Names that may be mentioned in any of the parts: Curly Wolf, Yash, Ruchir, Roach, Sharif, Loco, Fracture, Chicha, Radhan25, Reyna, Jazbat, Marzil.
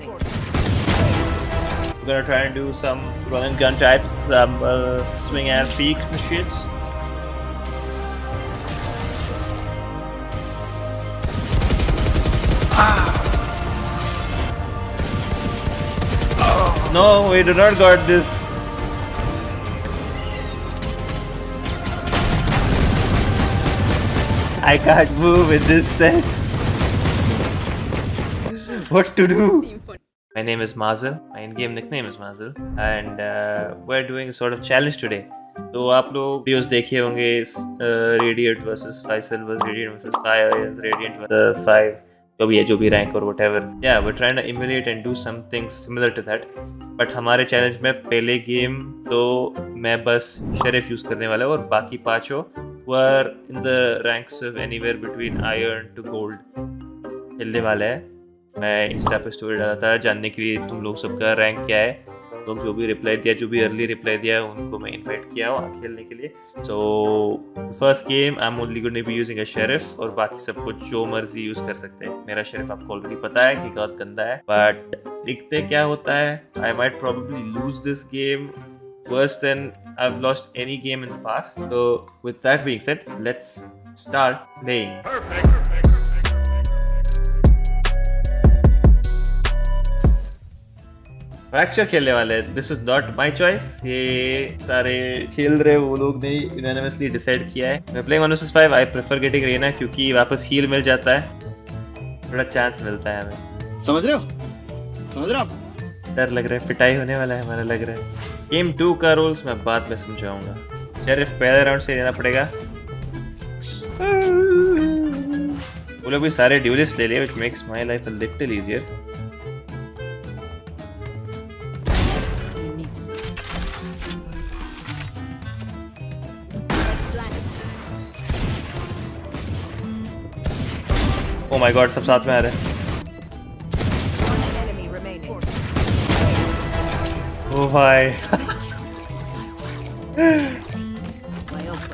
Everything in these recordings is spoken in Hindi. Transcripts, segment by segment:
remaining. We're gonna try and do some run and gun types, some swing and seeks and shit. No, we do not got this. I can't move with this set. What to do? My name is Marzil. My in-game nickname is Marzil, and we're doing a sort of challenge today. So aap log videos dekhe honge, Radiant versus 5 Silvers, Radiant versus 5 Irons, Radiant versus 5. जो भी rank or whatever. Yeah, we're trying to emulate and do something similar to that. But हमारे challenge में पहले game तो मैं बस Sharif use करने वाला हूँ और बाकी पाँचों were in the ranks of anywhere between iron to gold खेलने वाला है. मैं Insta पे story डाला था जानने के लिए तुम लोग सबका rank क्या है. लोग जो भी reply दिया, जो भी early reply दिया, उनको मैं invite किया हूँ खेलने के लिए. So the first game, I'm only going to be using a Sharif और बाकी सब कुछ जो मर्जी use कर सकते हैं. मेरा Sharif आपको ऑलरेडी पता है कि बहुत गंदा है, but देखते क्या होता है. I might probably lose this game worse than I've lost any game in the past. So with that being said, let's start playing. Fracture खेलने वाले हैं. This is not my choice. ये सारे खेल रहे वो लोग ने unanimously decide किया है. मैं playing 1 vs 5. I prefer getting Reyna क्योंकि वापस heal मिल जाता है. थोड़ा chance मिलता है हमें. समझ रहे हो? समझ रहे हो? डर लग रहा है. पिटाई होने वाला है हमारा लग रहा है. Game 2 का rules मैं बाद में समझाऊंगा. Sharif पहले round से लेना पड़ेगा. वो लोग भी सारे duelist ले लिए, which makes my life a little easier. Oh my god, सब साथ में आ रहे हैं। ओ भाई,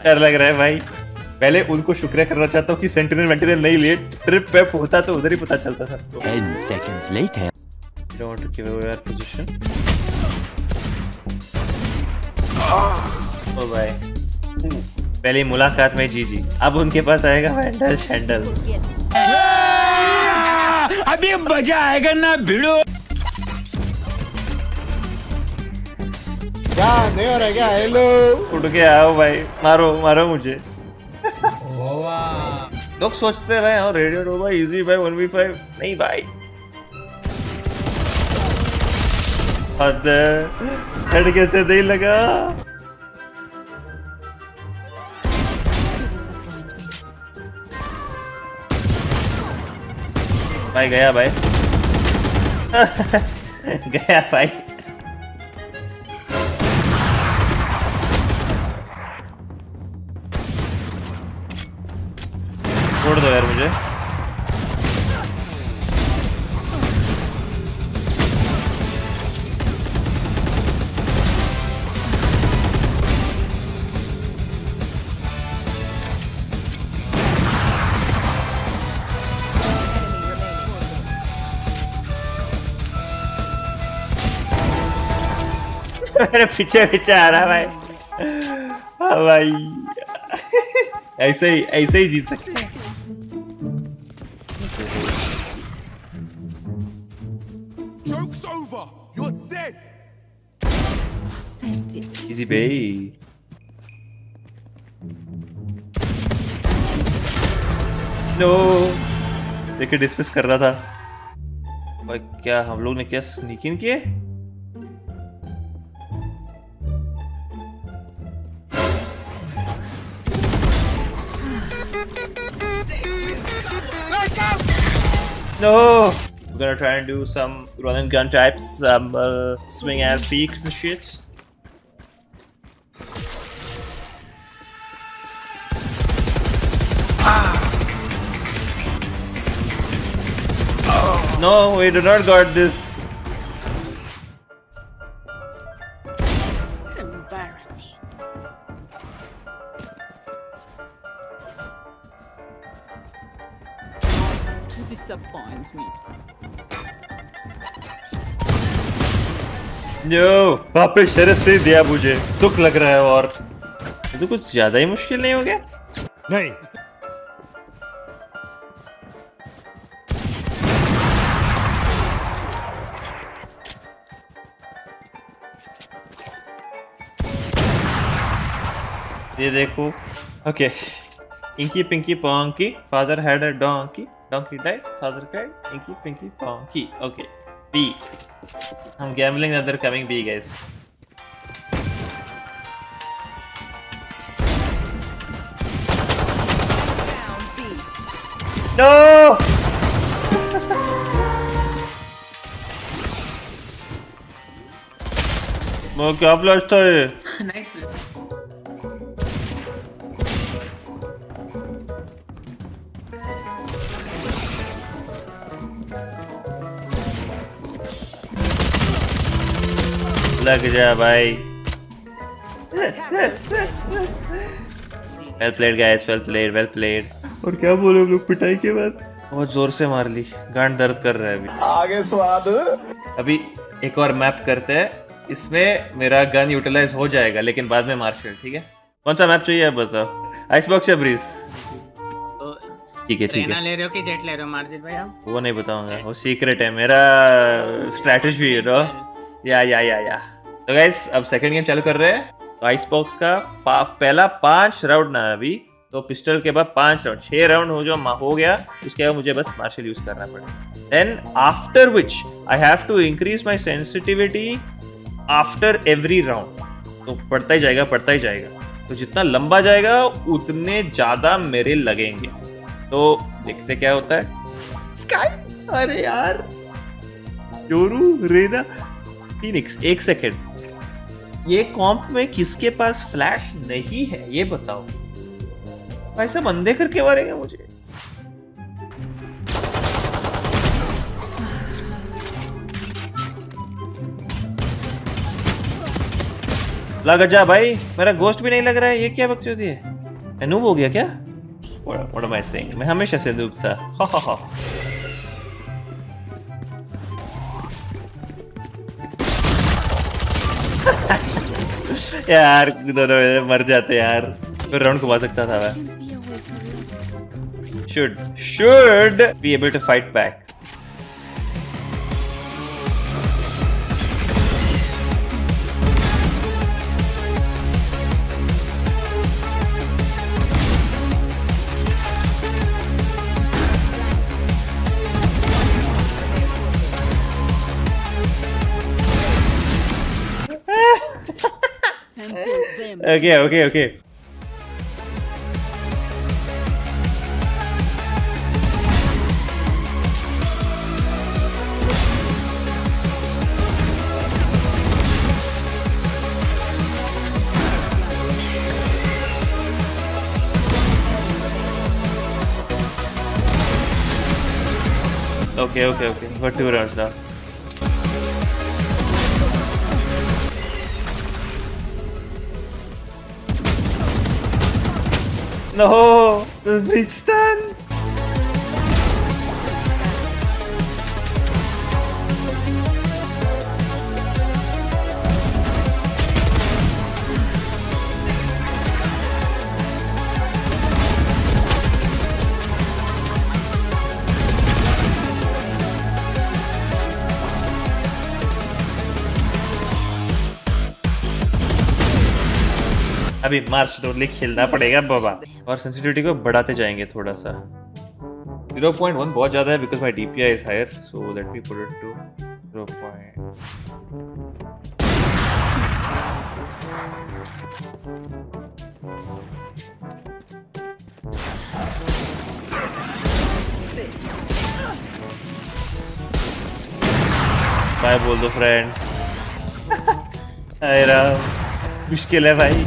डर लग रहा है भाई। पहले उनको शुक्रिया करना चाहता हूँ कि सेंटिनल मेंटेनल नहीं लिए। ट्रिप पे होता तो उधर ही पता चलता था। 10 seconds later. You don't want to give away our position. Oh भाई, पहली मुलाकात में जीजी। अब उनके पास आएगा वैंडल शैंडल। अभी मजा आएगा ना भिड़ो। क्या नहीं हो रहा क्या? हेलो। उठ के आओ भाई, मारो मारो मुझे। लोग सोचते हैं और रेडियो डोबा इजी भाई 1v5 नहीं भाई। हद कैसे दे लगा? भाई गया भाई। गया भाई। छोड़ दो यार मुझे। मेरे पीछे पीछे आ रहा भाई। हाँ भाई, ऐसे ही जीत सकते हैं। Joke's over, you're dead. Easy baby. No, लेकिन डिस्मिस कर रहा था। भाई क्या हम लोग ने क्या स्नीकिंग किए? No! We're gonna try and do some run and gun types, some swing and seeks and shit. Oh. No, we do not got this. Disappoint me. यो वहाँ पे शरीफ से दिया मुझे दुख लग रहा है और तो कुछ ज्यादा ही मुश्किल नहीं हो गया। नहीं ये देखो okay inky pinky ponky father had a donkey donkey died father cried inky pinky ponky okay B हम gambling other coming B guys No! वो क्या फ्लैश था ये? Nice flip. लग जा भाई। Well played guys, well played, well played. और क्या बोले हम लोग पिटाई के बाद बहुत जोर से मार ली गांड दर्द कर रहा है अभी आगे स्वाद अभी एक और मैप करते हैं इसमें मेरा गन यूटिलाइज हो जाएगा लेकिन बाद में मार्शल ठीक है कौन सा मैप चाहिए आप बताओ आइसबॉक्स या ब्रीज ठीक है ले रहे हो कि जेट ले रहे हो मार्जिल भाई आप वो नहीं बताऊंगा वो सीक्रेट है मेरा स्ट्रेटजी है ना या तो गाइस अब सेकंड गेम चालू कर रहे हैं आइसबॉक्स का पहला 5 राउंड ना अभी तो पिस्टल के बाद 5 राउंड 6 राउंड हो गया उसके बाद मुझे बस मार्शल यूज करना पड़ेगा then after which I have to increase my sensitivity after every round तो पड़ता ही जाएगा तो जितना लंबा जाएगा उतने ज्यादा मेरे लगेंगे तो देखते क्या होता है स्काई अरे यार जोरू रेना फीनिक्स एक सेकेंड ये कॉम्प में किसके पास फ्लैश नहीं है ये बताओ भाई साहब अंधे करके मारेगा मुझे लग जा भाई मेरा गोस्ट भी नहीं लग रहा है ये क्या बकचोदी है मैं नूब हो गया क्या What am I saying? मैं हमेशा से नूब था यार दोनों मर जाते यार तो राउंड को पा सकता था मैं should be able to fight back. Okay. Okay. For 2 rounds now. No, the bridge stand. अभी मार्च रोडली खेलना पड़ेगा बाबा और सेंसिटिविटी को बढ़ाते जाएंगे थोड़ा सा 0.1 बहुत ज़्यादा है because my DPI is higher so let me put it to 0.1 bye बोल दो फ्रेंड्स अरे मुश्किल है भाई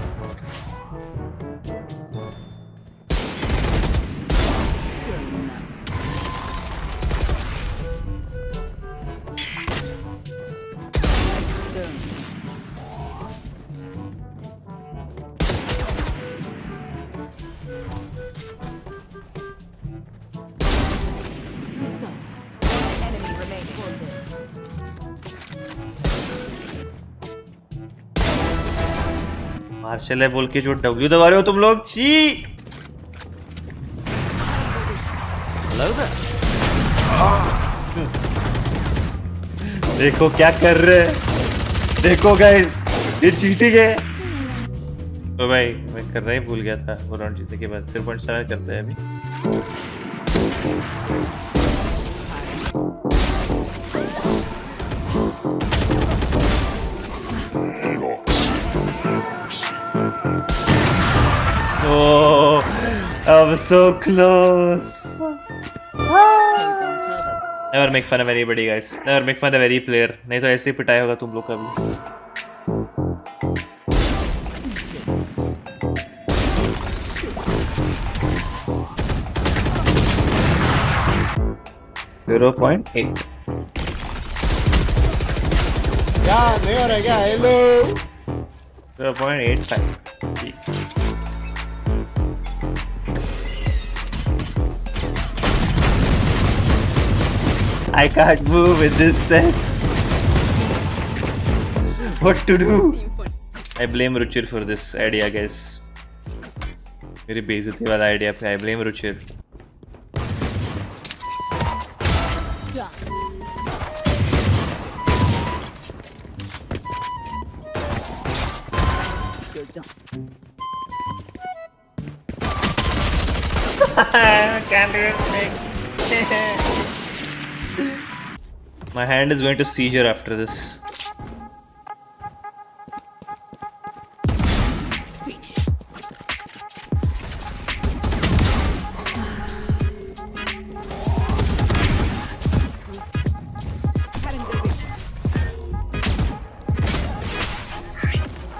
मार्शल है बोल के जो W दबा रहे हो तुम लोग। छी देखो क्या कर रहे हैं, देखो गाइस ये चीटिंग है। तो भाई मैं करना ही भूल गया था, वो राउंड जीतने के बाद फिर पॉइंट सारा करते हैं अभी। ओह, I was so close. Never make fun of anybody guys, never make fun of any player, नहीं तो ऐसे ही पिटाई होगा तुम लोग का भी। 0.8 क्या नहीं हो रहा क्या? Hello 0.85 I can't move in this set. What to do? I blame Ruchir for this idea, guys. मेरी बेइज्जती वाला आइडिया पे I blame Ruchir. Can't do it. My hand is going to seizure after this. I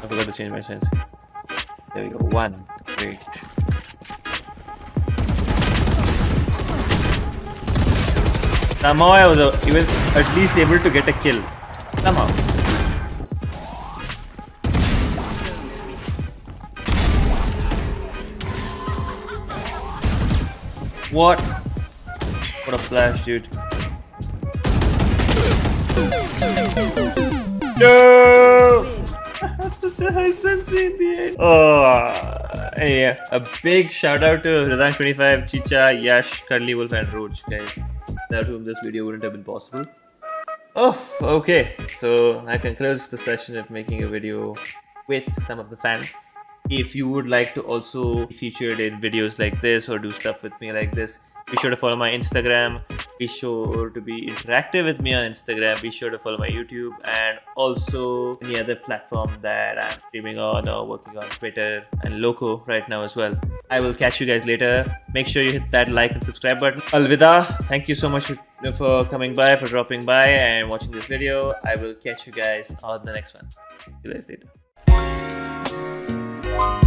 forgot to change my sense. There we go. One. Great. Somehow I was even at least able to get a kill. Somehow. What? What a flash, dude. No! I have such a high sense in the end. Oh, yeah. A big shout out to Radhan25, Chicha, Yash, Curly Wolf, and Roach, guys. Without whom this video wouldn't have been possible. Oh, okay. So I concludes the session of making a video with some of the fans. If you would like to also be featured in videos like this or do stuff with me like this, be sure to follow my Instagram. Be sure to be interactive with me on Instagram. Be sure to follow my YouTube and also any other platform that I'm streaming on or working on, Twitter and Loco right now as well. I will catch you guys later. Make sure you hit that like and subscribe button. Alvida, thank you so much for coming by, for dropping by and watching this video. I will catch you guys on the next one. See you guys later.